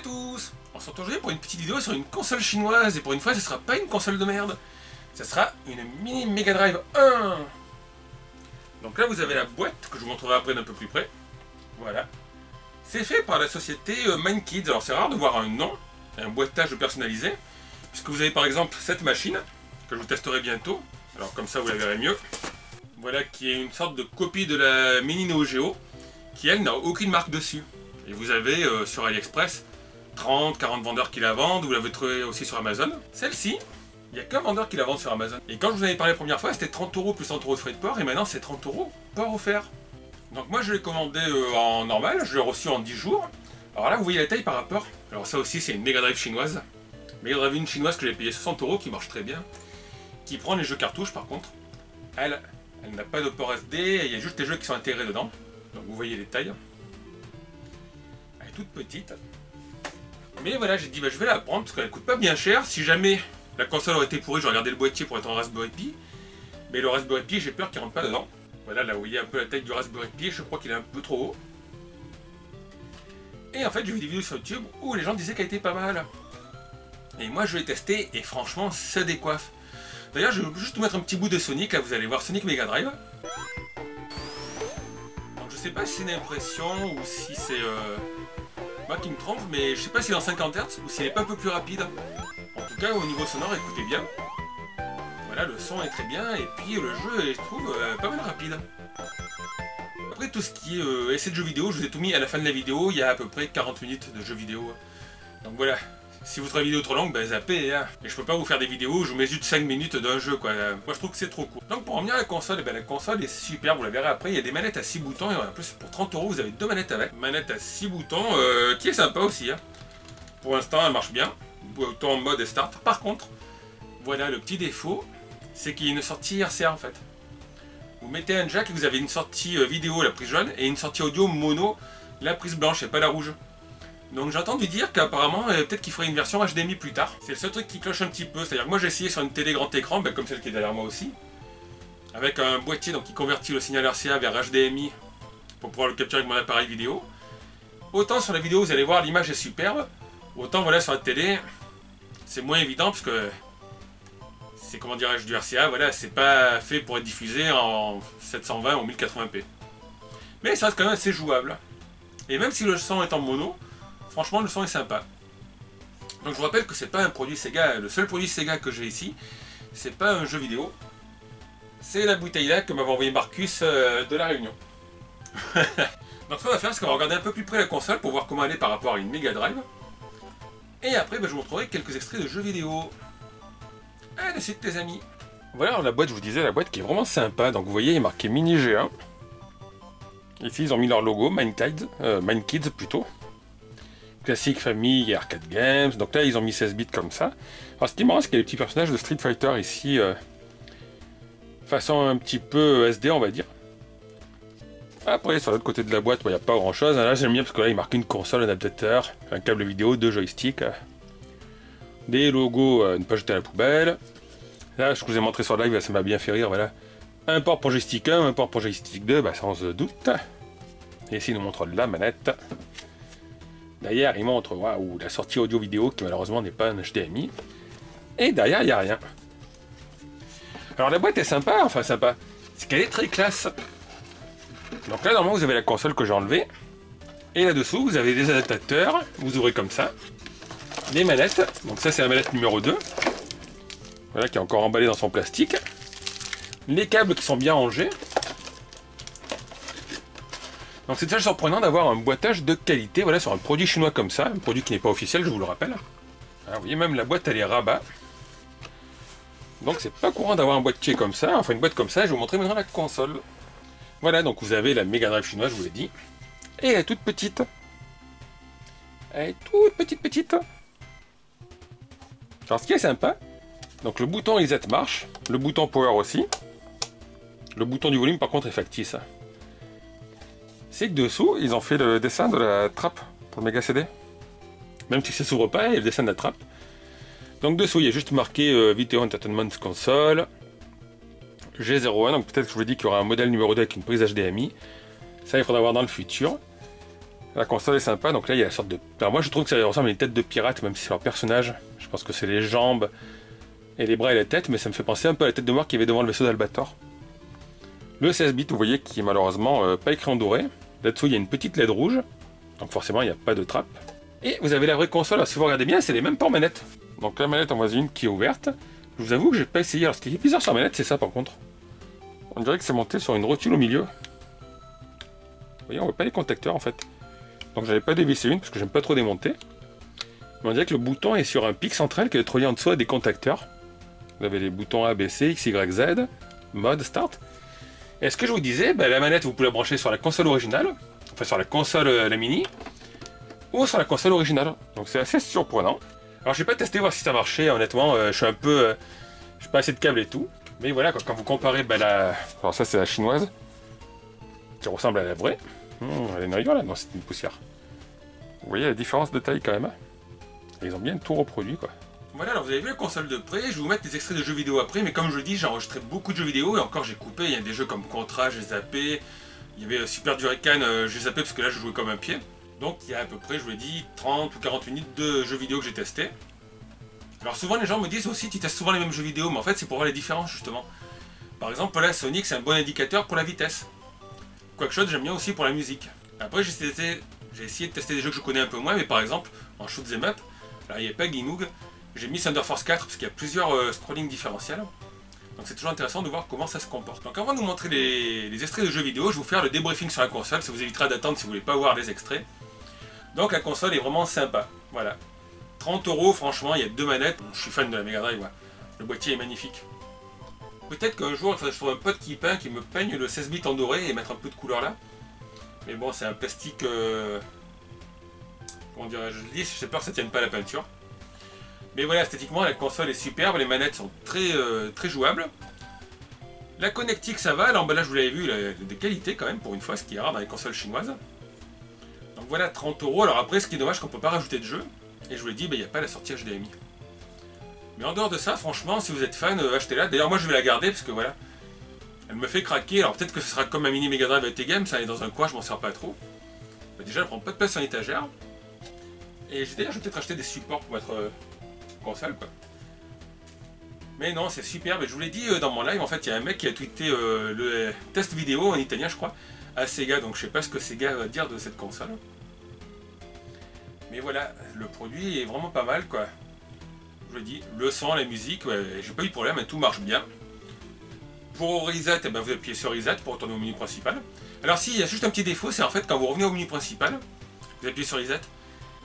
à tous. On se retrouve aujourd'hui pour une petite vidéo sur une console chinoise, et pour une fois ce sera pas une console de merde, ce sera une mini Mega Drive 1. Donc là vous avez la boîte, que je vous montrerai après d'un peu plus près. Voilà. C'est fait par la société MindKids, alors c'est rare de voir un nom, un boîtage personnalisé, puisque vous avez par exemple cette machine, que je vous testerai bientôt, alors comme ça vous la verrez mieux. Voilà, qui est une sorte de copie de la mini Neo Geo, qui elle n'a aucune marque dessus. Et vous avez sur AliExpress 30-40 vendeurs qui la vendent, vous l'avez trouvée aussi sur Amazon. Celle-ci, il n'y a qu'un vendeur qui la vend sur Amazon. Et quand je vous en avais parlé la première fois, c'était 30 € plus 100 € de frais de port, et maintenant c'est 30 € port offert. Donc moi je l'ai commandé en normal, je l'ai reçu en 10 jours. Alors là vous voyez la taille par rapport. Alors ça aussi c'est une Mega Drive chinoise. Mega Drive une chinoise que j'ai payé 60 € qui marche très bien. Qui prend les jeux cartouches par contre. Elle n'a pas de port SD, il y a juste les jeux qui sont intégrés dedans. Donc vous voyez les tailles. Elle est toute petite. Mais voilà, j'ai dit bah, je vais la prendre parce qu'elle coûte pas bien cher. Si jamais la console aurait été pourrie, j'aurais regardé le boîtier pour être en Raspberry Pi. Mais le Raspberry Pi, j'ai peur qu'il rentre pas dedans. Voilà, là vous voyez un peu la taille du Raspberry Pi, je crois qu'il est un peu trop haut. Et en fait, j'ai vu des vidéos sur YouTube où les gens disaient qu'elle était pas mal. Et moi, je l'ai testé et franchement, ça décoiffe. D'ailleurs, je vais juste vous mettre un petit bout de Sonic, là vous allez voir Sonic Mega Drive. Donc je sais pas si c'est une impression ou si c'est moi qui me trompe, mais je sais pas si c'est en 50 Hz ou si elle est pas un peu plus rapide. En tout cas, au niveau sonore, écoutez bien. Voilà, le son est très bien et puis le jeu est, je trouve, pas mal rapide. Après tout ce qui est essai de jeux vidéo, je vous ai tout mis à la fin de la vidéo, il y a à peu près 40 minutes de jeux vidéo. Donc voilà, si vous trouvez la vidéo trop longue, ben zappez hein. Et je peux pas vous faire des vidéos où je vous mets juste 5 minutes d'un jeu quoi, moi je trouve que c'est trop court. Donc pour en venir à la console, et ben la console est super, vous la verrez après, il y a des manettes à 6 boutons et en plus pour 30 € vous avez deux manettes avec. Manette à 6 boutons qui est sympa aussi hein. Pour l'instant elle marche bien, bouton mode et start. Par contre, voilà le petit défaut, c'est qu'il y a une sortie RCA en fait. Vous mettez un jack et vous avez une sortie vidéo, la prise jaune, et une sortie audio mono, la prise blanche et pas la rouge. Donc j'ai entendu dire qu'apparemment, peut-être qu'il ferait une version HDMI plus tard. C'est le seul truc qui cloche un petit peu, c'est-à-dire que moi j'ai essayé sur une télé grand écran, ben, comme celle qui est derrière moi aussi, avec un boîtier donc, qui convertit le signal RCA vers HDMI pour pouvoir le capturer avec mon appareil vidéo. Autant sur la vidéo, vous allez voir, l'image est superbe, autant voilà sur la télé, c'est moins évident parce que... C'est, comment dirais-je, du RCA, voilà, c'est pas fait pour être diffusé en 720 ou 1080p. Mais ça reste quand même assez jouable. Et même si le son est en mono, franchement le son est sympa. Donc je vous rappelle que c'est pas un produit Sega, le seul produit Sega que j'ai ici, c'est pas un jeu vidéo. C'est la bouteille là que m'avait envoyé Marcus de La Réunion. Donc ce qu'on va faire, c'est qu'on va regarder un peu plus près la console pour voir comment elle est par rapport à une Mega Drive. Et après, ben, je vous retrouverai quelques extraits de jeux vidéo. À la suite les amis. Voilà la boîte, je vous disais, la boîte qui est vraiment sympa. Donc vous voyez, il est marqué Mini-G1. Ici ils ont mis leur logo, MindKids plutôt. Classique, famille et arcade games. Donc là ils ont mis 16 bits comme ça. Alors ce qui est marrant, c'est qu'il y a des petits personnages de Street Fighter ici. Façon un petit peu SD on va dire. Après sur l'autre côté de la boîte, il n'y a pas grand chose. Là j'aime bien parce que là il marque une console, un adaptateur, un câble vidéo, deux joysticks. Des logos ne pas jeter à la poubelle. Là, je vous ai montré sur live, ça m'a bien fait rire. Voilà, un port pour joystick 1, un port pour joystick 2, bah, sans doute. Et ici, il nous montre la manette. Derrière, il montre waouh, la sortie audio-vidéo qui, malheureusement, n'est pas un HDMI. Et derrière, il n'y a rien. Alors, la boîte est sympa, enfin, sympa. C'est qu'elle est très classe. Donc, là, normalement, vous avez la console que j'ai enlevée. Et là-dessous, vous avez des adaptateurs. Vous ouvrez comme ça. Des manettes, donc ça c'est la manette numéro 2, voilà qui est encore emballée dans son plastique, les câbles qui sont bien rangés, donc c'est déjà surprenant d'avoir un boîtage de qualité, voilà sur un produit chinois comme ça, un produit qui n'est pas officiel je vous le rappelle. Alors, vous voyez même la boîte elle est rabat, donc c'est pas courant d'avoir un boîtier comme ça, enfin une boîte comme ça, je vais vous montrer maintenant la console. Voilà donc vous avez la Mega Drive chinoise je vous l'ai dit, et elle est toute petite, elle est toute petite. Alors ce qui est sympa, donc le bouton reset marche, le bouton power aussi, le bouton du volume par contre est factice. C'est que dessous ils ont fait le dessin de la trappe pour le méga CD. Même si ça s'ouvre pas, il y a le dessin de la trappe. Donc dessous il y a juste marqué Video Entertainment Console, G01, donc peut-être que je vous ai dit qu'il y aura un modèle numéro 2 avec une prise HDMI. Ça il faudra voir dans le futur. La console est sympa, donc là il y a une sorte de... Alors moi je trouve que ça ressemble à une tête de pirate, même si c'est leur personnage. Je pense que c'est les jambes et les bras et la tête, mais ça me fait penser un peu à la tête de mort qu'il y avait devant le vaisseau d'Albator. Le 16 bits, vous voyez, qui est malheureusement pas écrit en doré. Là-dessous il y a une petite LED rouge, donc forcément il n'y a pas de trappe. Et vous avez la vraie console, alors, si vous regardez bien, c'est les mêmes ports manettes. Donc la manette en voici une qui est ouverte. Je vous avoue que j'ai pas essayé, alors ce qui est bizarre sur la manette c'est ça par contre. On dirait que c'est monté sur une rotule au milieu. Vous voyez, on voit pas les contacteurs en fait. Donc j'avais pas dévissé une parce que j'aime pas trop démonter. Mais on dirait que le bouton est sur un pic central qui est relié en dessous à des contacteurs. Vous avez les boutons A, B, C, X, Y, Z, mode, start. Et ce que je vous disais, bah, la manette vous pouvez la brancher sur la console originale, enfin sur la console la mini, ou sur la console originale. Donc c'est assez surprenant. Alors j'ai pas testé voir si ça marchait, honnêtement, je suis un peu... je n'ai pas assez de câbles et tout. Mais voilà, quand vous comparez bah, la... Alors ça c'est la chinoise, qui ressemble à la vraie. Elle est noyau là, non c'est une poussière. Vous voyez la différence de taille quand même. Ils ont bien tout reproduit quoi. Voilà, alors vous avez vu la console de près, je vais vous mettre des extraits de jeux vidéo après, mais comme je le dis, j'ai enregistré beaucoup de jeux vidéo et encore j'ai coupé, il y a des jeux comme Contra, j'ai zappé, il y avait Super Durecan, j'ai zappé parce que là je jouais comme un pied. Donc il y a à peu près, je vous l'ai dit, 30 ou 40 minutes de jeux vidéo que j'ai testé. Alors souvent les gens me disent aussi, tu testes souvent les mêmes jeux vidéo, mais en fait c'est pour voir les différences justement. Par exemple là, Sonic c'est un bon indicateur pour la vitesse. Quackshot, j'aime bien aussi pour la musique. Après, j'ai essayé de tester des jeux que je connais un peu moins, mais par exemple, en shoot'em up, là il n'y a pas Guinoog, j'ai mis Thunder Force 4 parce qu'il y a plusieurs scrolling différentiels. Donc c'est toujours intéressant de voir comment ça se comporte. Donc avant de vous montrer les extraits de jeux vidéo, je vais vous faire le débriefing sur la console, ça vous évitera d'attendre si vous voulez pas voir les extraits. Donc la console est vraiment sympa, voilà. 30 €, franchement, il y a deux manettes, bon, je suis fan de la Mega Drive, ouais. Le boîtier est magnifique. Peut-être qu'un jour, il faudrait que je trouve un pote qui peint, qui me peigne le 16 bits en doré et mettre un peu de couleur là. Mais bon, c'est un plastique... comment dirais-je, lisse, j'ai peur que ça ne tienne pas à la peinture. Mais voilà, esthétiquement, la console est superbe, les manettes sont très, très jouables. La connectique, ça va, l'emballage, vous l'avez vu, il a de qualité quand même, pour une fois, ce qui est rare dans les consoles chinoises. Donc voilà, 30 €, alors après, ce qui est dommage, qu'on ne peut pas rajouter de jeu. Et je vous l'ai dit, il n'y a pas la sortie HDMI. Mais en dehors de ça, franchement, si vous êtes fan, achetez-la. D'ailleurs, moi, je vais la garder parce que voilà, elle me fait craquer. Alors peut-être que ce sera comme ma mini Mega Drive avec T-Game, ça est dans un coin, je m'en sers pas trop. Mais déjà, elle prend pas de place en étagère. Et d'ailleurs, je vais peut-être acheter des supports pour votre console, quoi. Mais non, c'est superbe. Et je vous l'ai dit dans mon live, en fait, il y a un mec qui a tweeté le test vidéo en italien, je crois, à Sega. Donc je sais pas ce que Sega va dire de cette console. Mais voilà, le produit est vraiment pas mal, quoi. Je le dis, le son, la musique, ouais, j'ai pas eu de problème, hein, tout marche bien. Pour reset, eh ben, vous appuyez sur reset pour retourner au menu principal. Alors si, il y a juste un petit défaut, c'est en fait quand vous revenez au menu principal, vous appuyez sur reset,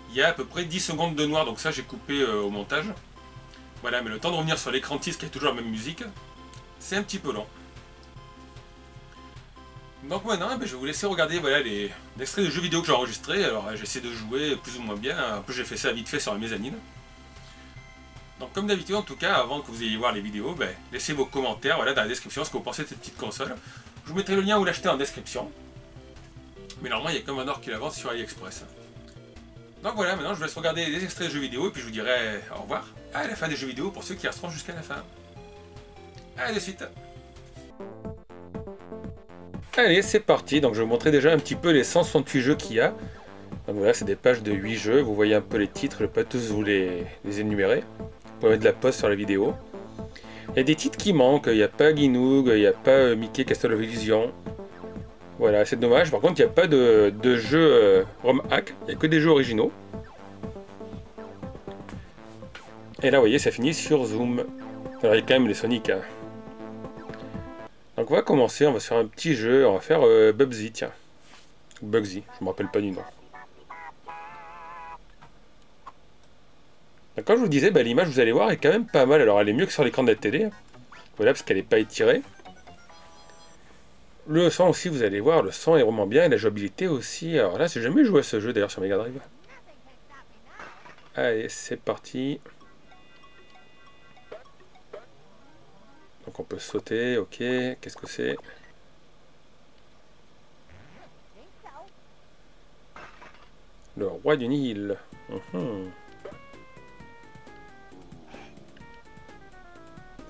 il y a à peu près 10 secondes de noir, donc ça j'ai coupé au montage. Voilà, mais le temps de revenir sur l'écran titre qui a toujours la même musique, c'est un petit peu long. Donc maintenant, eh ben, je vais vous laisser regarder voilà, les extraits de jeux vidéo que j'ai enregistrés. Alors j'essaie de jouer plus ou moins bien, en plus j'ai fait ça vite fait sur la mezzanine. Donc comme d'habitude en tout cas, avant que vous ayez voir les vidéos, ben, laissez vos commentaires voilà, dans la description ce que vous pensez de cette petite console. Je vous mettrai le lien où l'acheter en description. Mais normalement il y a comme un or qui la vend sur AliExpress. Donc voilà, maintenant je vous laisse regarder les extraits de jeux vidéo et puis je vous dirai au revoir à la fin des jeux vidéo pour ceux qui resteront jusqu'à la fin. A de suite. Allez c'est parti, donc je vais vous montrer déjà un petit peu les 168 jeux qu'il y a. Donc voilà, c'est des pages de 8 jeux, vous voyez un peu les titres, je ne vais pas tous vous les énumérer. Vous pouvez mettre de la pause sur la vidéo. Il y a des titres qui manquent, il n'y a pas Guinoog, il n'y a pas Mickey Castle of Illusion. Voilà, c'est dommage. Par contre, il n'y a pas de jeu ROM hack, il n'y a que des jeux originaux. Et là, vous voyez, ça finit sur Zoom. Alors, il y a quand même les Sonic. Hein. Donc, on va commencer, on va faire un petit jeu, on va faire Bubsy, tiens. Bugsy, je ne me rappelle pas du nom. Comme je vous disais, bah, l'image, vous allez voir, est quand même pas mal. Alors, elle est mieux que sur l'écran de la télé. Voilà, parce qu'elle n'est pas étirée. Le son aussi, vous allez voir, le son est vraiment bien. Et la jouabilité aussi. Alors là, j'ai jamais joué à ce jeu, d'ailleurs, sur Mega Drive. Allez, c'est parti. Donc, on peut sauter. Ok, qu'est-ce que c'est ? Le roi du Nil.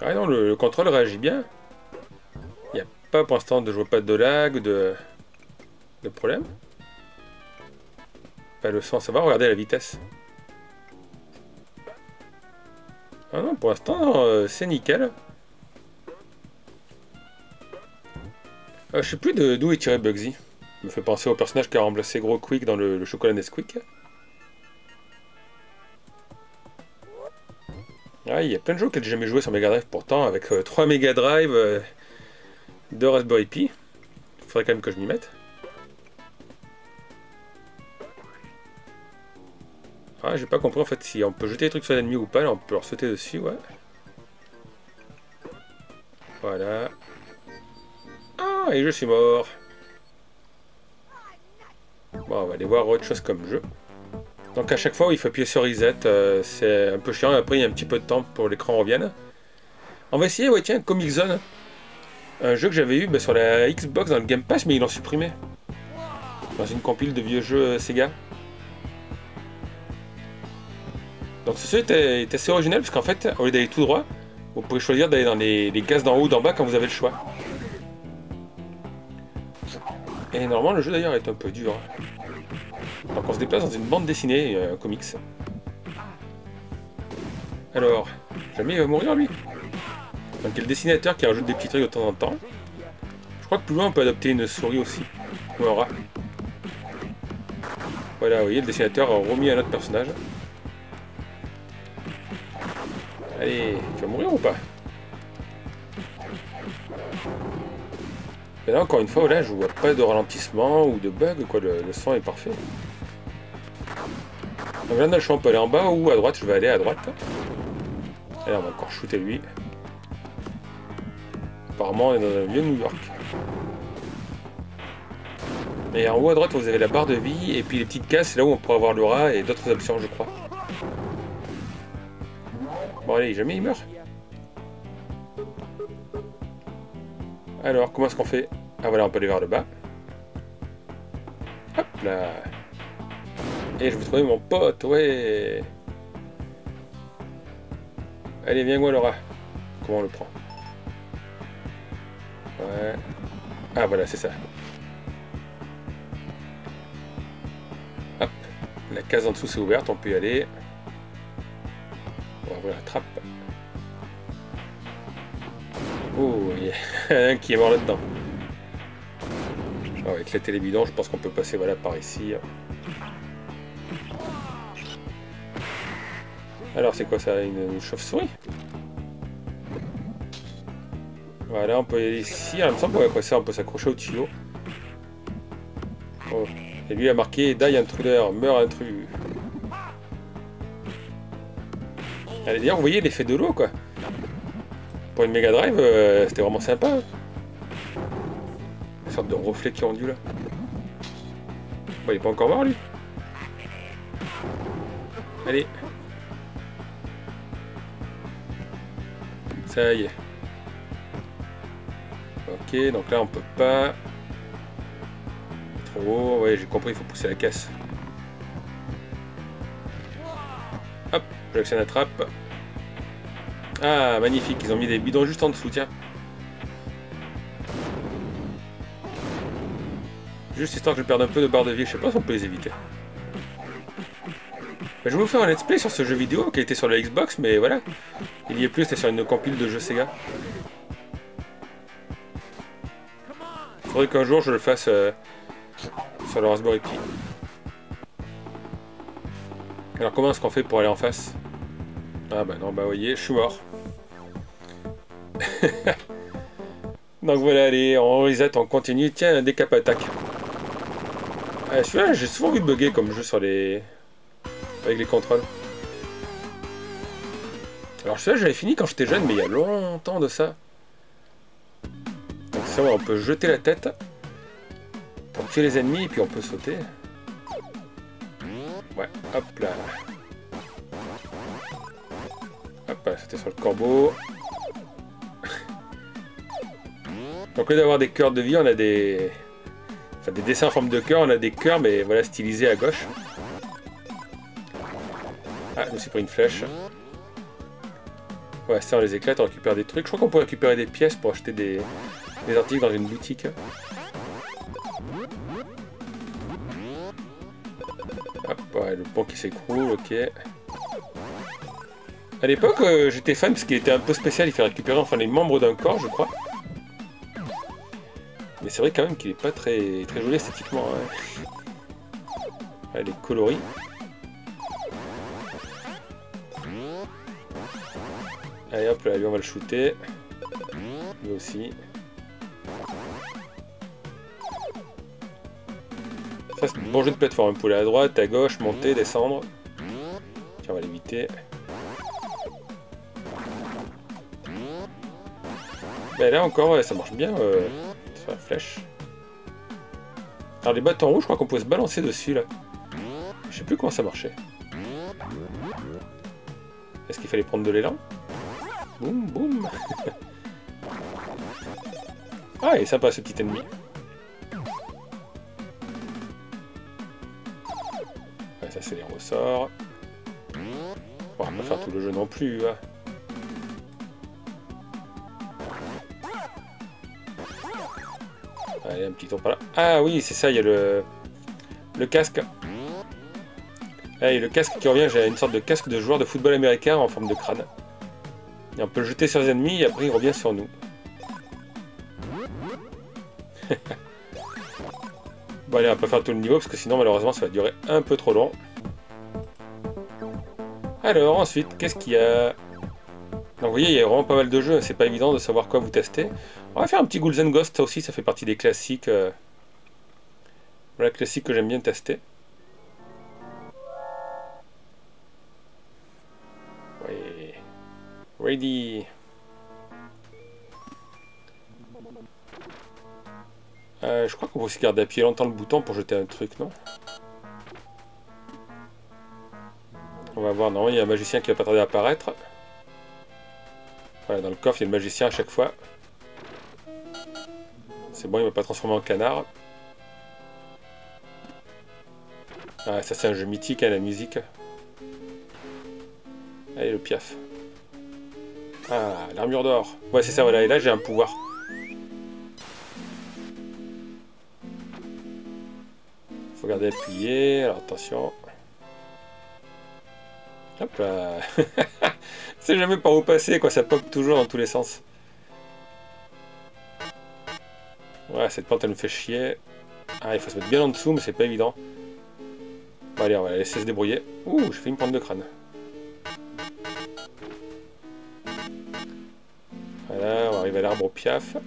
Ah non, le contrôle réagit bien. Il n'y a pas pour l'instant de, je vois pas de lag, de problème. Pas le sens, ça va, regardez la vitesse. Ah non, pour l'instant, c'est nickel. Je sais plus d'où est tiré Bubsy. Me fait penser au personnage qui a remplacé Gros Quick dans le chocolat Nesquik. Ah, il y a plein de jeux que j'ai jamais joué sur Mega Drive pourtant, avec 3 Mega Drive, 2 Raspberry Pi. Il faudrait quand même que je m'y mette. Ah, j'ai pas compris en fait si on peut jeter des trucs sur l'ennemi ou pas, là, on peut leur sauter dessus, ouais. Voilà. Ah, et je suis mort. Bon, on va aller voir autre chose comme jeu. Donc à chaque fois où il faut appuyer sur reset, c'est un peu chiant, après il y a un petit peu de temps pour l'écran revienne. On va essayer, ouais tiens, Comic Zone. Un jeu que j'avais eu sur la Xbox dans le Game Pass, mais ils l'ont supprimé. Dans une compile de vieux jeux Sega. Donc ce jeu est assez original, parce qu'en fait, au lieu d'aller tout droit, vous pouvez choisir d'aller dans les cases d'en haut ou d'en bas quand vous avez le choix. Et normalement le jeu d'ailleurs est un peu dur. Donc on se déplace dans une bande dessinée, un comics. Alors, jamais il va mourir lui. Donc il y a le dessinateur qui rajoute des petits trucs de temps en temps. Je crois que plus loin on peut adopter une souris aussi. Ou un rat. Voilà, vous voyez, le dessinateur a remis un autre personnage. Allez, tu vas mourir ou pas? Et là encore une fois, là je vois pas de ralentissement ou de bug, quoi, le son est parfait. Donc là on a le choix, on peut aller en bas ou à droite, je vais aller à droite. Et là on va encore shooter lui. Apparemment on est dans un vieux New York. Et en haut à droite vous avez la barre de vie et puis les petites cases, c'est là où on pourra avoir le rat et d'autres options je crois. Bon allez, jamais il meurt. Alors, comment est-ce qu'on fait? Ah voilà, on peut aller vers le bas. Hop là. Et je vais trouver mon pote, ouais. Allez, viens moi Laura. Comment on le prend? Ouais. Ah voilà, c'est ça. Hop. La case en dessous c'est ouverte, on peut y aller. On va ouvrir la trappe. Oh, il y a un qui est mort là-dedans. Avec la télé bidon, je pense qu'on peut passer voilà, par ici. Alors, c'est quoi ça? Une chauve-souris? Voilà, on peut aller ici. Ah, il me semble ouais, quoi, ça, on peut s'accrocher au tuyau. Oh. Et lui a marqué Die Intruder, meurt intrus. Allez, d'ailleurs, vous voyez l'effet de l'eau, quoi. Pour une Mega Drive, c'était vraiment sympa. Hein. Une sorte de reflet qui ondule. Bon, il est pas encore mort lui. Allez. Ça y est. Ok, donc là on peut pas. Trop haut, ouais, j'ai compris, il faut pousser la caisse. Hop, j'actionne la trappe. Ah, magnifique, ils ont mis des bidons juste en dessous, tiens. Juste histoire que je perde un peu de barre de vie, je sais pas si on peut les éviter. Ben, je vais vous faire un let's play sur ce jeu vidéo qui était sur la Xbox, mais voilà. Il y est plus, c'était sur une compile de jeux Sega. Il faudrait qu'un jour je le fasse sur le Raspberry Pi. Alors comment est-ce qu'on fait pour aller en face? Ah bah non, bah vous voyez, je suis mort. Donc voilà, allez, on reset, on continue. Tiens, un décap attaque. Ah, celui-là, j'ai souvent vu bugger comme jeu sur les... avec les contrôles. Alors celui-là, j'avais fini quand j'étais jeune, mais il y a longtemps de ça. Donc ça, on peut jeter la tête pour tuer les ennemis, et puis on peut sauter. Ouais, hop là. C'était sur le corbeau. Donc au lieu d'avoir des cœurs de vie, on a des... Enfin des dessins en forme de cœur, on a des cœurs mais voilà stylisés à gauche. Ah, je me suis pris une flèche. Ouais, ça on les éclate, on récupère des trucs. Je crois qu'on peut récupérer des pièces pour acheter des articles dans une boutique. Hop, il veut pas qu'il s'écroule, ok. À l'époque, j'étais fan parce qu'il était un peu spécial, il fait récupérer enfin les membres d'un corps, je crois. Mais c'est vrai quand même qu'il est pas très joli esthétiquement. Ouais. Ah, les coloris. Allez hop là, lui on va le shooter. Lui aussi. Ça c'est un bon jeu de plateforme, vous pouvez aller à droite, à gauche, monter, descendre. Tiens, on va l'éviter. Mais là encore, ouais, ça marche bien sur la flèche. Alors les bâtons rouges, je crois qu'on pouvait se balancer dessus là. Je sais plus comment ça marchait. Est-ce qu'il fallait prendre de l'élan? Boum boum. Ah, il est sympa ce petit ennemi. Ouais, ça c'est les ressorts. Bon, on va pas faire tout le jeu non plus. Hein. Allez, un petit tour par là. Ah oui, c'est ça, il y a le casque. Ah, et le casque qui revient, j'ai une sorte de casque de joueur de football américain en forme de crâne. Et on peut le jeter sur les ennemis et après il revient sur nous. Bon allez, on va pas faire tout le niveau parce que sinon malheureusement ça va durer un peu trop long. Alors ensuite, qu'est-ce qu'il y a? Donc vous voyez, il y a vraiment pas mal de jeux, c'est pas évident de savoir quoi vous tester. On va faire un petit Ghouls and Ghost, ça aussi ça fait partie des classiques. Voilà, classique que j'aime bien tester. Ready. Je crois qu'on peut aussi garder appuyer longtemps le bouton pour jeter un truc, non? On va voir, non, il y a un magicien qui va pas tarder à apparaître. Voilà, dans le coffre, il y a le magicien à chaque fois. C'est bon, il ne va pas transformer en canard. Ah, ça c'est un jeu mythique, hein, la musique. Allez, le piaf. Ah, l'armure d'or. Ouais, c'est ça, voilà. Et là, j'ai un pouvoir. Faut garder appuyé. Alors, attention. Hop là. C'est jamais par où passer, quoi. Ça pop toujours dans tous les sens. Ouais, cette pente, elle me fait chier. Ah, il faut se mettre bien en dessous, mais c'est pas évident. Bon, allez, on va la laisser se débrouiller. Ouh, j'ai fait une pente de crâne. Voilà, on arrive à l'arbre au piaf.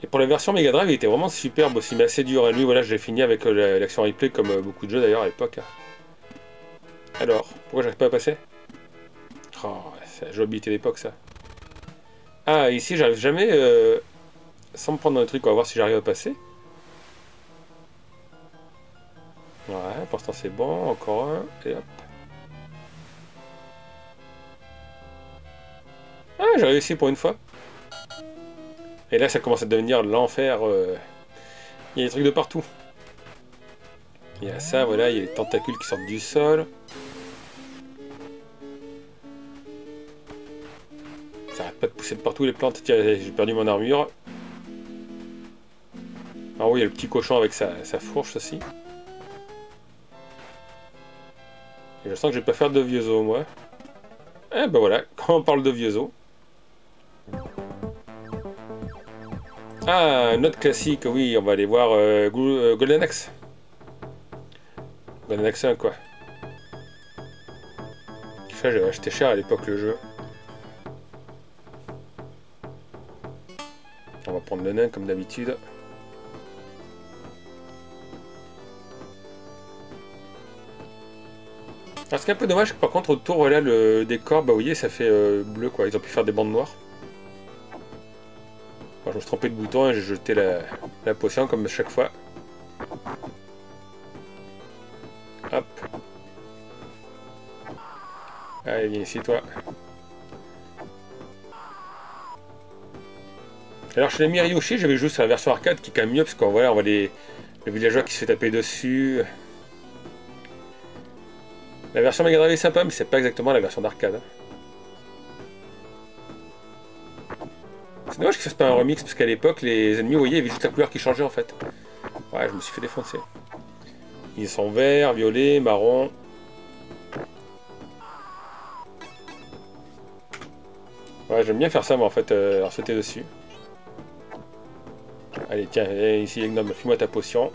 Et pour la version Mega Drive, il était vraiment superbe aussi, mais assez dur. Et lui, voilà, je l'ai fini avec l'action replay, comme beaucoup de jeux d'ailleurs à l'époque. Alors, pourquoi j'arrive pas à passer? Oh, c'est la jouabilité d'époque, ça. Ah, ici, j'arrive jamais sans me prendre un truc. On va voir si j'arrive à passer. Ouais, pour l'instant c'est bon, encore un, et hop. Ah, j'ai réussi pour une fois. Et là, ça commence à devenir l'enfer. Il y a des trucs de partout. Il y a ça, voilà, il y a les tentacules qui sortent du sol. Ça arrête pas de pousser de partout les plantes. Tiens, j'ai perdu mon armure. Ah oui, il y a le petit cochon avec sa fourche aussi. Je sens que je vais pas faire de vieux os, moi. Eh ben voilà, quand on parle de vieux os. Ah, une autre classique, oui, on va aller voir Golden Axe. Golden Axe 1, quoi. Ça, j'avais acheté cher à l'époque, le jeu. On va prendre le nain, comme d'habitude. Alors, ce qui est un peu dommage, par contre, autour, voilà, le décor, bah, vous voyez, ça fait bleu, quoi. Ils ont pu faire des bandes noires. Enfin, je me suis trompé de bouton et j'ai jeté la potion, comme à chaque fois. Hop. Allez, viens ici, toi. Alors, chez l'ami Ryoshi, j'avais joué sur la version arcade, qui est quand même mieux, parce qu'on voilà, on voit le villageois qui se fait taper dessus... La version Mega Drive est sympa, mais c'est pas exactement la version d'arcade. C'est dommage qu'ils fassent pas un remix, parce qu'à l'époque, les ennemis, vous voyez, il y avait juste la couleur qui changeait en fait. Ouais, je me suis fait défoncer. Ils sont verts, violets, marron. Ouais, j'aime bien faire ça, moi, en fait, leur sauter dessus. Allez, tiens, ici, Egnome, file-moi ta potion.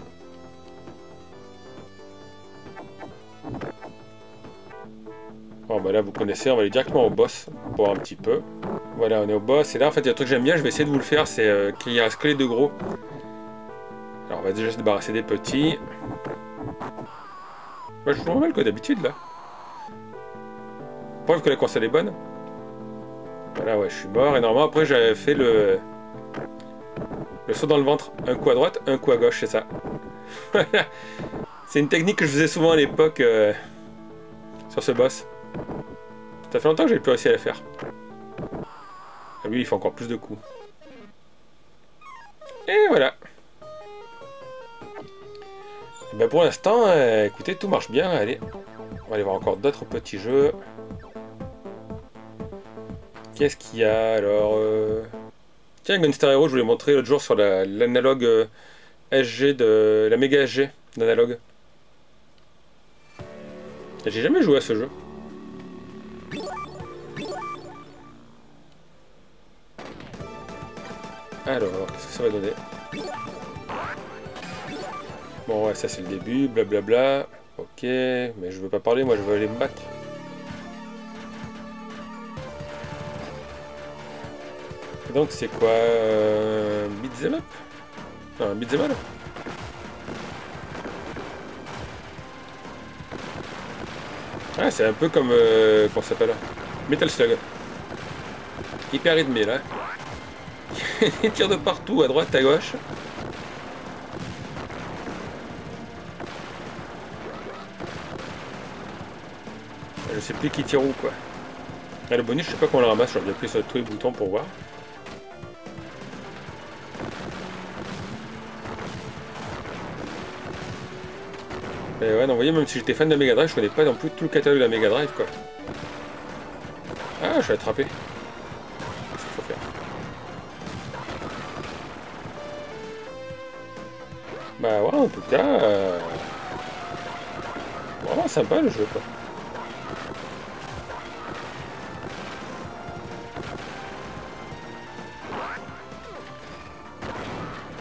Bon, bah là, vous connaissez, on va aller directement au boss, pour un petit peu. Voilà, on est au boss, et là, en fait, il y a un truc que j'aime bien, je vais essayer de vous le faire, c'est qu'il y a ce que les deux gros. Alors, on va déjà se débarrasser des petits. Bah, je suis normal, quoi, d'habitude, là. Preuve que la console est bonne. Voilà, ouais, je suis mort, et normalement, après, j'avais fait le saut dans le ventre. Un coup à droite, un coup à gauche, c'est ça. C'est une technique que je faisais souvent à l'époque sur ce boss. Ça fait longtemps que j'ai plus réussi à la faire. Et lui, il fait encore plus de coups. Et voilà. Et ben pour l'instant, écoutez, tout marche bien. Allez, on va aller voir encore d'autres petits jeux. Qu'est-ce qu'il y a alors Tiens, Gunstar Heroes, je voulais montrer l'autre jour sur l'analogue SG de la Mega SG d'analogue. J'ai jamais joué à ce jeu. Alors, qu'est-ce que ça va donner? Bon, ouais, ça c'est le début, blablabla. Ok, mais je veux pas parler, moi je veux aller me battre. Donc c'est quoi beat'em up? Non, un beat'em all. Ah, c'est un peu comme... comment ça s'appelle? Metal Slug. Hyper rythmé, là. Il tire de partout, à droite, à gauche. Je sais plus qui tire où, quoi. Ah, le bonus, je sais pas comment on le ramasse. J'aurais bien pris tous les boutons pour voir. Et ouais, non, vous voyez, même si j'étais fan de la Mega Drive, je connais pas non plus tout le catalogue de la Mega Drive, quoi. Ah, je suis attrapé. Qu'est-ce qu'il faut faire? Bah ouais, en tout cas... Vraiment sympa le jeu, quoi.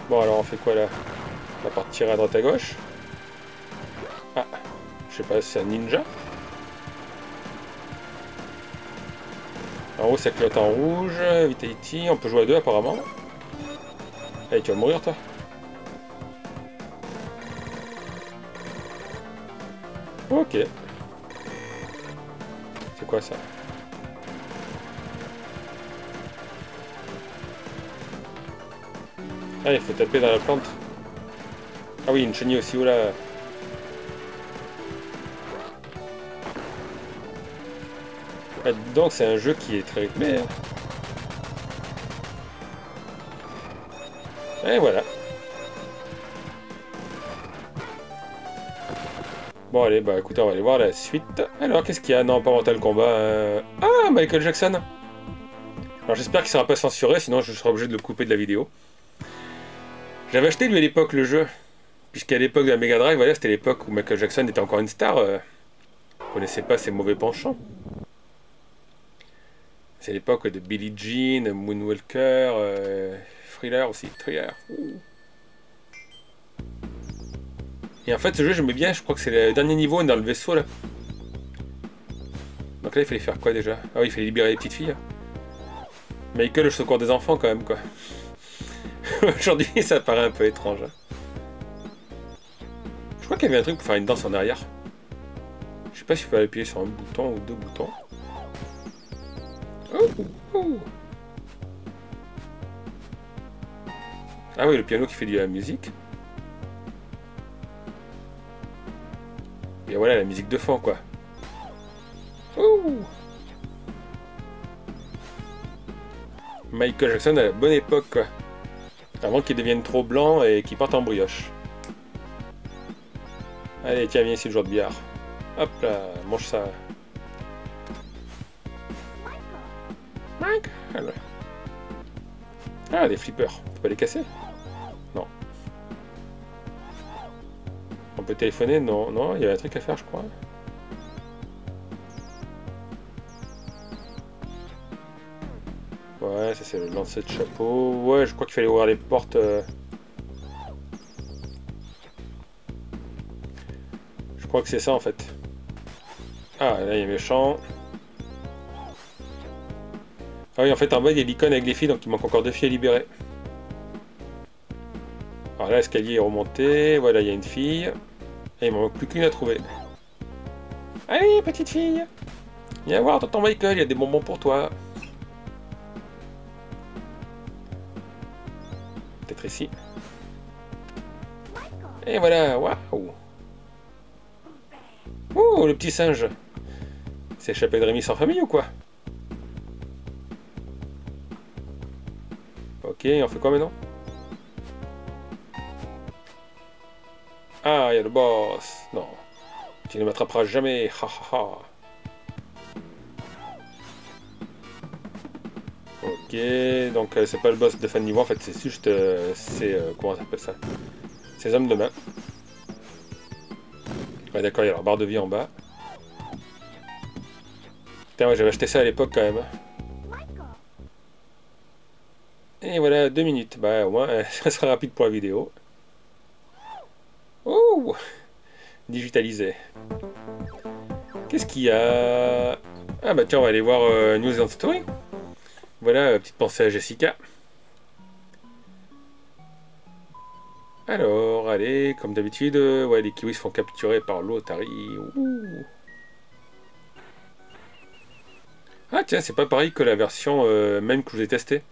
Bon, alors on fait quoi, là? On va partir à droite à gauche. Ah, je sais pas, c'est un ninja. En haut, ça clignote en rouge. Vitality, on peut jouer à deux apparemment. Allez, tu vas mourir toi. Ok. C'est quoi ça? Ah, il faut taper dans la plante. Ah oui, une chenille aussi, oh là. Donc c'est un jeu qui est très rythmé. Et voilà. Bon allez, bah écoutez, on va aller voir la suite. Alors qu'est-ce qu'il y a? Non, pas Mortal Kombat. Ah, Michael Jackson. Alors j'espère qu'il sera pas censuré, sinon je serai obligé de le couper de la vidéo. J'avais acheté lui à l'époque le jeu. Puisqu'à l'époque de la Mega Drive, voilà, c'était l'époque où Michael Jackson était encore une star. On connaissait pas ses mauvais penchants. C'est l'époque de Billie Jean, Moonwalker, Thriller aussi, Thriller. Et en fait, ce jeu, j'aimais bien, je crois que c'est le dernier niveau, on est dans le vaisseau, là. Donc là, il fallait faire quoi, déjà? Ah oui, il fallait libérer les petites filles. Michael, le secours des enfants, quand même, quoi. Aujourd'hui, ça paraît un peu étrange. Je crois qu'il y avait un truc pour faire une danse en arrière. Je sais pas si je peux appuyer sur un bouton ou deux boutons. Ah oui, le piano qui fait de la musique. Et voilà la musique de fond, quoi. Michael Jackson à la bonne époque, quoi. Avant qu'il devienne trop blanc et qu'il parte en brioche. Allez, tiens, viens ici le joueur de billard. Hop là, mange ça. Michael. Ah, des flippers. On peut pas les casser? Non. On peut téléphoner? Non, non, il y a un truc à faire, je crois. Ouais, ça c'est le lancer de chapeau. Ouais, je crois qu'il fallait ouvrir les portes. Je crois que c'est ça en fait. Ah, là il est méchant. Ah oui, en fait en bas il y a l'icône avec les filles, donc il manque encore 2 filles à libérer. Alors là, l'escalier est remonté. Voilà, il y a une fille. Et il m'en manque plus qu'une à trouver. Allez, petite fille, viens voir tonton Michael, il y a des bonbons pour toi. Peut-être ici. Et voilà, waouh! Ouh, le petit singe! Il s'est échappé de Rémi sans famille ou quoi? Ok, on fait quoi maintenant? Ah, il y a le boss! Non, tu ne m'attraperas jamais! Ha ha ha! Ok, donc c'est pas le boss de fin de niveau en fait, c'est juste comment ça s'appelle ça? Ces hommes de main. Ouais d'accord, il y a leur barre de vie en bas. Putain ouais, j'avais acheté ça à l'époque quand même. Et voilà, 2 minutes. Bah au moins, ça sera rapide pour la vidéo. Ouh! Digitalisé. Qu'est-ce qu'il y a? Ah bah tiens, on va aller voir New Zealand Story. Voilà, petite pensée à Jessica. Alors, allez, comme d'habitude, ouais, les kiwis se font capturer par l'Otari. Ah tiens, c'est pas pareil que la version même que je vous ai testée.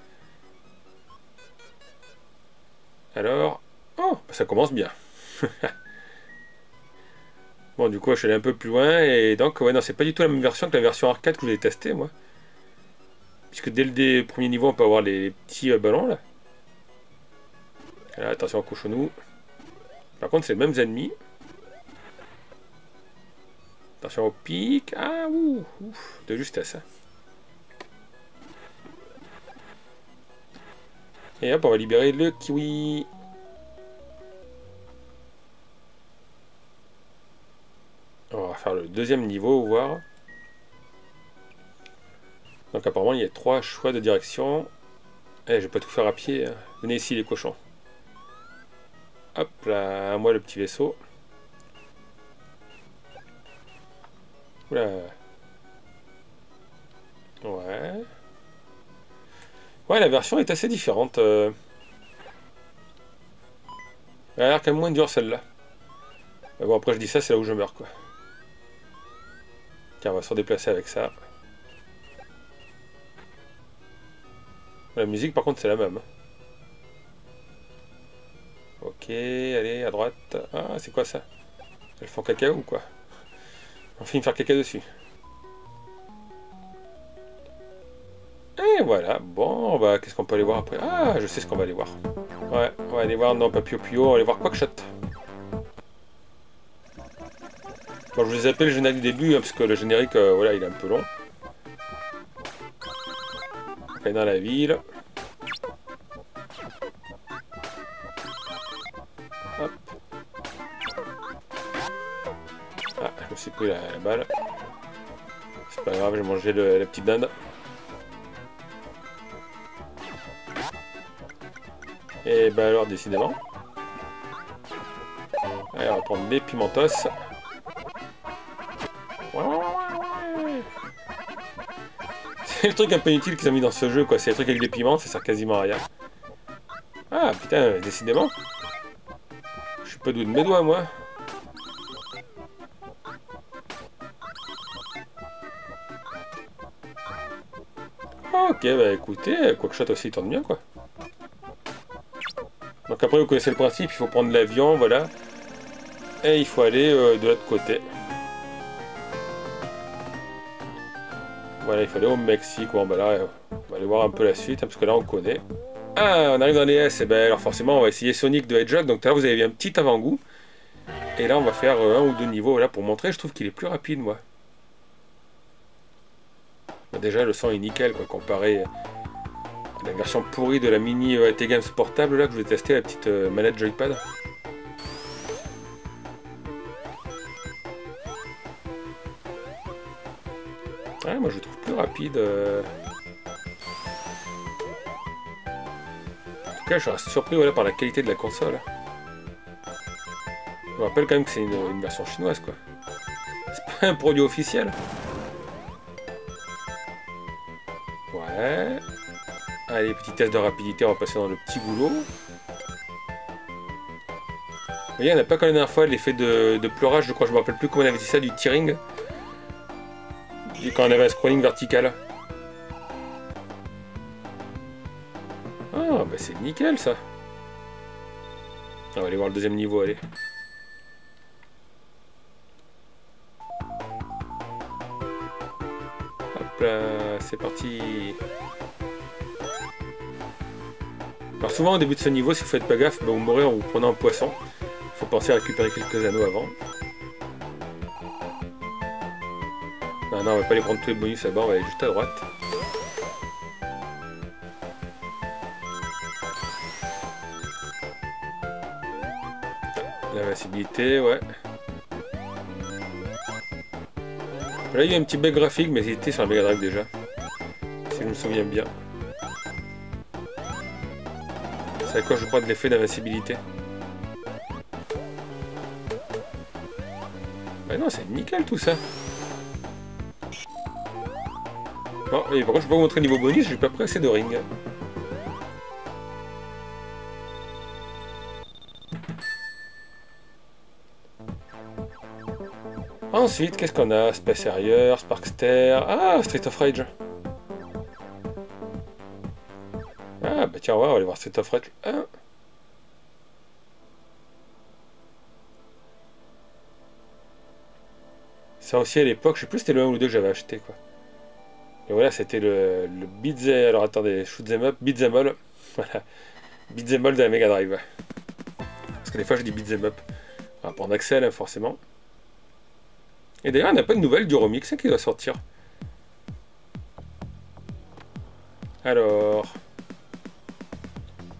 Alors, oh, bah, ça commence bien. Bon, du coup, je suis allé un peu plus loin et donc, ouais, non, c'est pas du tout la même version que la version arcade que je vous ai testée, moi. Puisque dès le premier niveau, on peut avoir les petits ballons, là. Là attention, cochonnou. Par contre, c'est les mêmes ennemis. Attention au pic. Ah, ouh, ouf, de justesse. Et hop, on va libérer le kiwi. On va faire le 2e niveau, voir. Donc apparemment il y a 3 choix de direction. Eh, je vais pas tout faire à pied. Hein. Venez ici les cochons. Hop là, à moi le petit vaisseau. Oula. Ouais. Ouais, la version est assez différente. Elle a l'air quand même moins dure celle-là. Bon après je dis ça, c'est là où je meurs quoi. Tiens, on va se redéplacer avec ça. La musique par contre c'est la même. Ok, allez, à droite. Ah, c'est quoi ça? Elles font caca ou quoi? On finit de faire caca dessus. Et voilà, bon, bah qu'est-ce qu'on peut aller voir après? Ah, je sais ce qu'on va aller voir. Ouais, on va aller voir, non pas Pio Pio, on va aller voir Quackshot. Bon, je vous les appelle le générique du début, hein, parce que le générique, voilà, il est un peu long. On est dans la ville. Hop. Ah, je me suis pris la balle. C'est pas grave, j'ai mangé la petite dinde. Et bah alors, décidément. Allez, on va prendre des pimentos. C'est le truc un peu inutile qu'ils ont mis dans ce jeu, quoi. C'est le truc avec les piments, ça sert quasiment à rien. Ah putain, décidément. Je suis pas doué de mes doigts, moi. Ok, bah écoutez, Quackshot aussi tourne bien, quoi. Donc après, vous connaissez le principe, il faut prendre l'avion, voilà. Et il faut aller de l'autre côté. Voilà, il fallait au Mexique, bon bah là, on va aller voir un peu la suite, hein, parce que là on connaît. Ah, on arrive dans les S, et ben alors forcément on va essayer Sonic the Hedgehog, donc là vous avez un petit avant-goût. Et là on va faire 1 ou 2 niveaux, là pour montrer, je trouve qu'il est plus rapide moi. Déjà le son est nickel, quoi, comparé la version pourrie de la mini AT Games portable là que je vais tester, la petite manette joypad. Ouais, moi je le trouve plus rapide. En tout cas, je suis surpris voilà, par la qualité de la console. Je me rappelle quand même que c'est une version chinoise quoi. C'est pas un produit officiel. Ouais. Allez, petit test de rapidité, on va passer dans le petit boulot. Vous voyez, on n'a pas comme la dernière fois l'effet de pleurage, je crois, je me rappelle plus comment on avait dit ça, du tearing. Et quand on avait un scrolling vertical. Ah, bah c'est nickel ça. On va aller voir le deuxième niveau, allez. Hop là, c'est parti. Alors souvent au début de ce niveau, si vous faites pas gaffe, vous mourrez en vous prenant un poisson. Faut penser à récupérer quelques anneaux avant. Non, non, on va pas aller prendre tous les bonus là-bas, on va aller juste à droite. L'invincibilité, ouais. Là, il y a un petit bug graphique, mais il était sur la Mega Drive déjà. Si je me souviens bien. C'est à quoi je crois de l'effet d'invincibilité. Bah non, c'est nickel tout ça. Bon, et par contre, je peux vous montrer le niveau bonus, j'ai pas pris assez de ring. Ensuite, qu'est-ce qu'on a? Space Harrier, Sparkster... Ah, Street of Rage. Ah, bah tiens, ouais, on va aller voir Street of Rage 1. Ça aussi, à l'époque, je sais plus si c'était le 1 ou le 2 que j'avais acheté, quoi. Et voilà, c'était le beat'em... Alors attendez, shoot'em up, beat'em all. Voilà, beat'em all de la Mega Drive. Parce que des fois, je dis beat'em up. On va prendre Axel, hein, forcément. Et d'ailleurs, on n'a pas de nouvelles du remix, hein, qui doit sortir. Alors...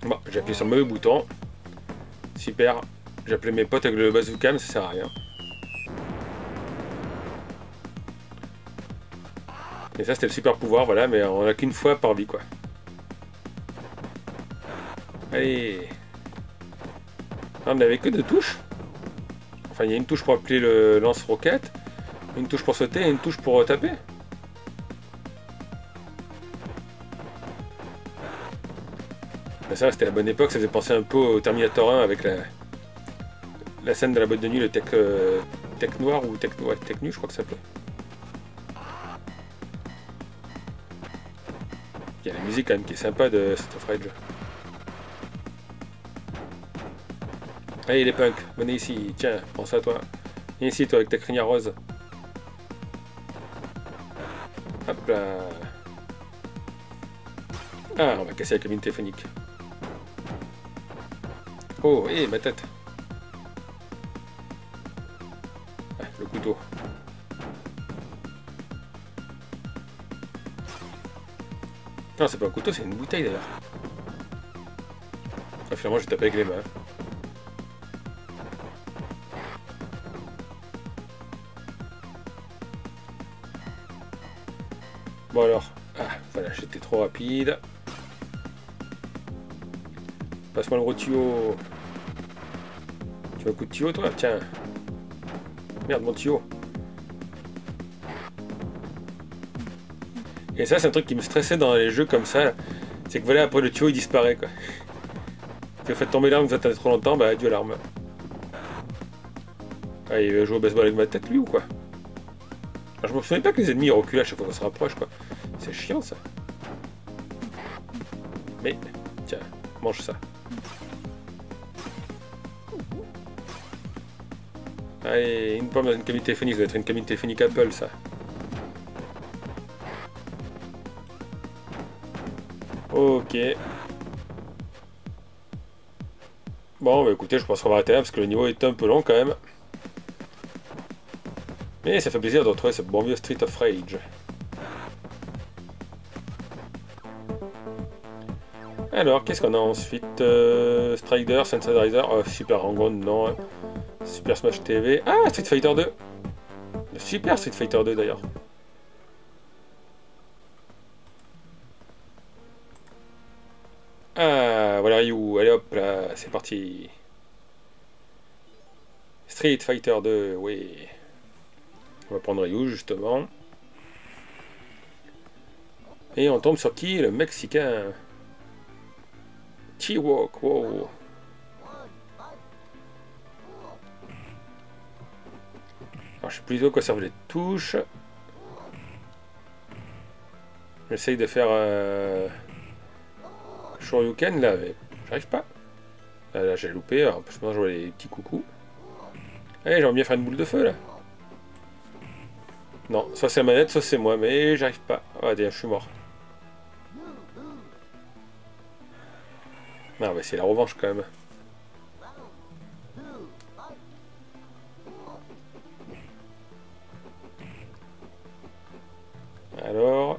Bon, j'appuie sur le mauvais bouton. Super. J'appelais mes potes avec le bazooka, mais ça sert à rien. Et ça, c'était le super pouvoir, voilà, mais on n'a qu'une fois par vie, quoi. Allez. On n'avait que deux touches. Enfin, il y a une touche pour appeler le lance-roquette, une touche pour sauter et une touche pour taper. Ben ça, c'était la bonne époque, ça faisait penser un peu au Terminator 1 avec la scène de la boîte de nuit, le tech noir ou tech, ouais, tech nu, je crois que ça s'appelait. Il y a la musique quand même qui est sympa de Street of Rage. Allez les punks, venez ici, tiens, pense à toi. Viens ici toi avec ta crinière rose. Hop là. Ah, on va casser la cabine téléphonique. Oh, hé, ma tête. Ah, le couteau. Non, c'est pas un couteau, c'est une bouteille d'ailleurs. Ah, finalement, je tape avec les mains. Bon alors, ah, voilà, j'étais trop rapide. Passe-moi le gros tuyau. Tu veux un coup de tuyau, toi? Tiens. Merde, mon tuyau. Et ça, c'est un truc qui me stressait dans les jeux comme ça. C'est que voilà, après le tuyau, il disparaît, quoi. Si vous faites tomber l'arme, vous attendez trop longtemps, bah adieu l'arme. Ah, il veut jouer au baseball avec ma tête, lui, ou quoi? Alors, je me souviens pas que les ennemis reculent à chaque fois qu'on se rapproche, quoi. C'est chiant, ça. Mais, tiens, mange ça. Allez, une pomme dans une cabine téléphonique, ça doit être une cabine téléphonique Apple, ça. Ok. Bon, bah écoutez, je pense qu'on va arrêter là, parce que le niveau est un peu long, quand même. Mais ça fait plaisir de retrouver ce bon vieux Street of Rage. Alors, qu'est-ce qu'on a ensuite? Strider, Sunset Riser, Super Rangon, non. Super Smash TV. Ah, Street Fighter 2. Le super Street Fighter 2 d'ailleurs. Ah, voilà Ryu. Allez hop, là, c'est parti. Street Fighter 2, oui. On va prendre Ryu justement. Et on tombe sur qui? Le Mexicain. T-Walk, wow. Alors, je sais plus à quoi servent les touches. J'essaye de faire Shoryuken là, mais j'arrive pas. Là, j'ai loupé. En plus, maintenant, je vois les petits coucous. Allez, j'aimerais bien faire une boule de feu là. Non, soit c'est la manette, soit c'est moi, mais j'arrive pas. Ah, d'ailleurs, je suis mort. Non, mais c'est la revanche quand même. Alors...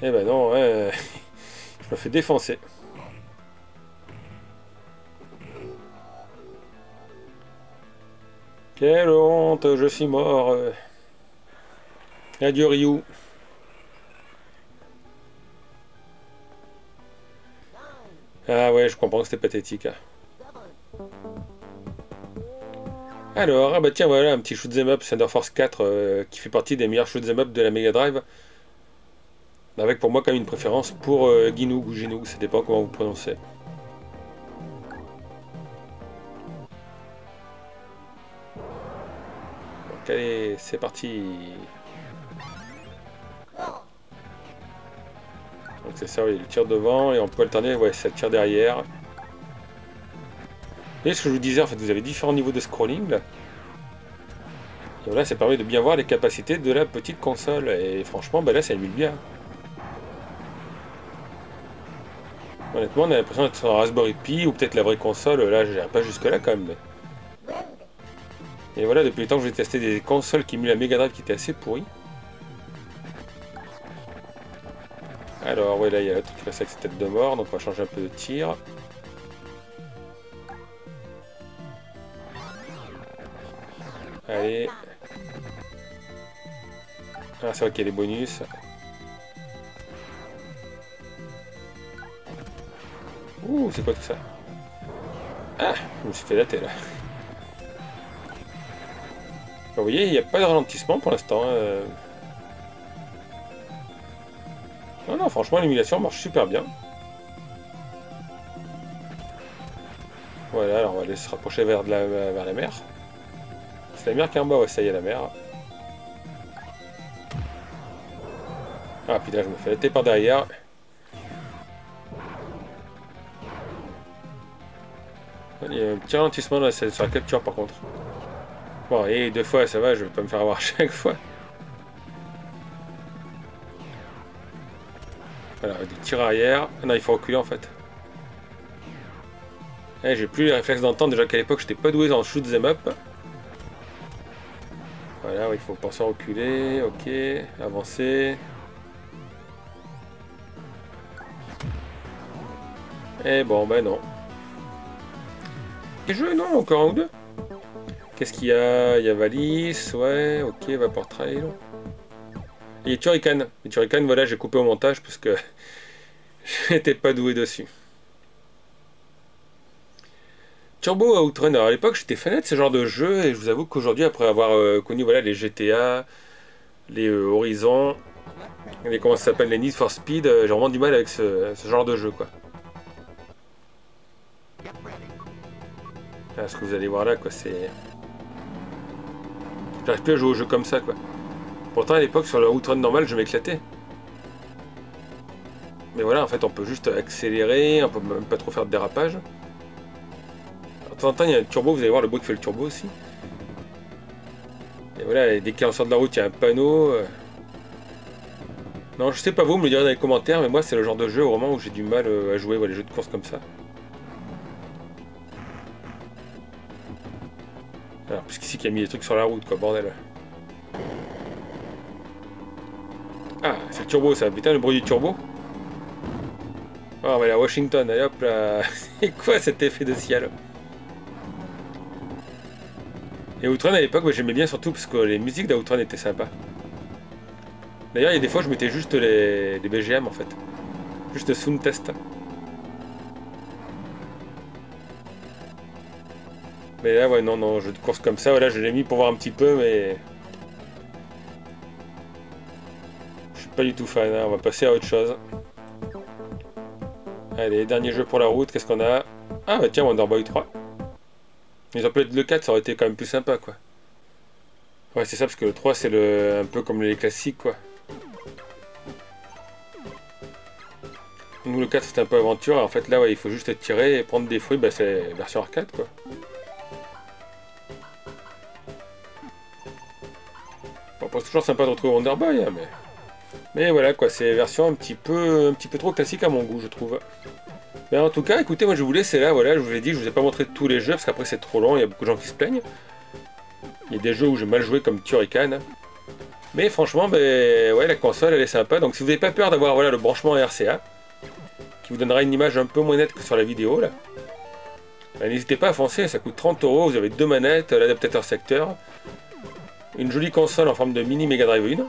Eh ben non, je me fais défoncer. Quelle honte, je suis mort. Adieu Ryu. Ah ouais, je comprends que c'était pathétique. Alors, ah bah tiens, voilà un petit shoot'em up Thunder Force 4 qui fait partie des meilleurs shoot'em up de la Mega Drive. Avec pour moi quand même une préférence pour Ginoug ou Ginoug, ça dépend comment vous prononcez. Donc allez, c'est parti. Donc c'est ça, oui, il tire devant et on peut alterner, ouais, ça tire derrière. Et ce que je vous disais, en fait, vous avez différents niveaux de scrolling. Là. Et voilà, ça permet de bien voir les capacités de la petite console. Et franchement, ben là, ça émule bien. Honnêtement, on a l'impression d'être sur un Raspberry Pi ou peut-être la vraie console. Là, je n'irai pas jusque-là quand même. Mais... Et voilà, depuis le temps que j'ai testé des consoles qui émulent la Mega Drive qui était assez pourrie. Alors, ouais, là, il y a le truc qui passe avec sa tête de mort, donc on va changer un peu de tir. Allez. Ah, c'est vrai qu'il y a les bonus. Ouh, c'est quoi tout ça? Ah, je me suis fait dater là. Vous voyez, il n'y a pas de ralentissement pour l'instant. Non, non, franchement, l'émulation marche super bien. Voilà, alors on va aller se rapprocher vers la mer. C'est la mer qui est en bas, ouais, ça y est, la mer. Ah putain, je me fais latter par derrière. Il y a un petit ralentissement là, sur la capture par contre. Bon, et deux fois, ça va, je vais pas me faire avoir chaque fois. Voilà, des tirs arrière. Ah non, il faut reculer en fait. Eh, j'ai plus les réflexes d'antan, déjà qu'à l'époque, j'étais pas doué dans le shoot them up. Voilà, il faut penser à reculer, ok, avancer. Et bon, ben non. Et je, non, encore un ou deux. Qu'est-ce qu'il y a? Il y a valise, ouais, ok, vapor trail. Et les Turrican. Les Turrican, voilà, j'ai coupé au montage parce que j'étais pas doué dessus. Turbo Outrun, à l'époque j'étais fan de ce genre de jeu et je vous avoue qu'aujourd'hui après avoir connu voilà, les GTA, les Horizon, les comment ça s'appelle, les Need for Speed, j'ai vraiment du mal avec ce genre de jeu quoi. Ah, ce que vous allez voir là quoi, c'est... J'arrive plus à jouer aux jeux comme ça quoi. Pourtant à l'époque sur le Outrun normal je m'éclatais. Mais voilà en fait on peut juste accélérer, on peut même pas trop faire de dérapage. De temps en temps, il y a un turbo, vous allez voir le bruit qui fait le turbo aussi. Et voilà, dès qu'on sort de la route, il y a un panneau. Non, je sais pas vous, me le direz dans les commentaires, mais moi, c'est le genre de jeu vraiment où j'ai du mal à jouer, voilà, les jeux de course comme ça. Alors, puisqu'ici, qu'il y a mis des trucs sur la route, quoi, bordel. c'est le turbo ça, putain le bruit du turbo. Oh, on va aller à Washington, allez hop là. C'est quoi cet effet de ciel? Et Outrun à l'époque, bah, j'aimais bien surtout parce que les musiques d'Outrun étaient sympas. D'ailleurs, il y a des fois, je mettais juste les BGM en fait. Juste sound test. Mais là, ouais, non, non, jeu de course comme ça, voilà, je l'ai mis pour voir un petit peu, mais. Je suis pas du tout fan, hein. On va passer à autre chose. Allez, dernier jeu pour la route, qu'est-ce qu'on a? Ah, bah tiens, Wonder Boy 3. Ils ont appelé le 4, ça aurait été quand même plus sympa, quoi. Ouais, c'est ça, parce que le 3, c'est le un peu comme les classiques, quoi. Nous, le 4, c'était un peu aventure. En fait, là, ouais, il faut juste tirer et prendre des fruits. Bah, c'est version arcade, quoi. Bon, c'est toujours sympa de retrouver Wonder Boy, hein, mais... Mais voilà, quoi, c'est version un petit peu trop classique à mon goût, je trouve. Mais en tout cas, écoutez, moi je vous laisse là, voilà, je vous l'ai dit, je vous ai pas montré tous les jeux, parce qu'après c'est trop long, il y a beaucoup de gens qui se plaignent. Il y a des jeux où j'ai mal joué, comme Turrican. Mais franchement, ben, ouais, la console, elle est sympa. Donc si vous n'avez pas peur d'avoir voilà, le branchement RCA, qui vous donnera une image un peu moins nette que sur la vidéo, là, ben, n'hésitez pas à foncer, ça coûte 30 €, vous avez deux manettes, l'adaptateur secteur, une jolie console en forme de mini Mega Drive 1.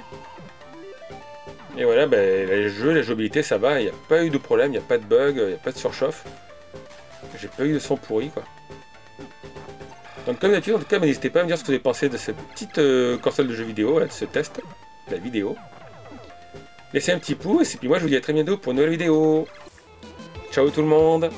Et voilà, ben, les jeux, la jouabilité, ça va, il n'y a pas eu de problème, il n'y a pas de bug, il n'y a pas de surchauffe. J'ai pas eu de son pourri, quoi. Donc comme d'habitude, en tout cas, n'hésitez pas à me dire ce que vous avez pensé de cette petite console de jeux vidéo, de ce test, de la vidéo. Laissez un petit pouce, et puis moi je vous dis à très bientôt pour une nouvelle vidéo. Ciao tout le monde!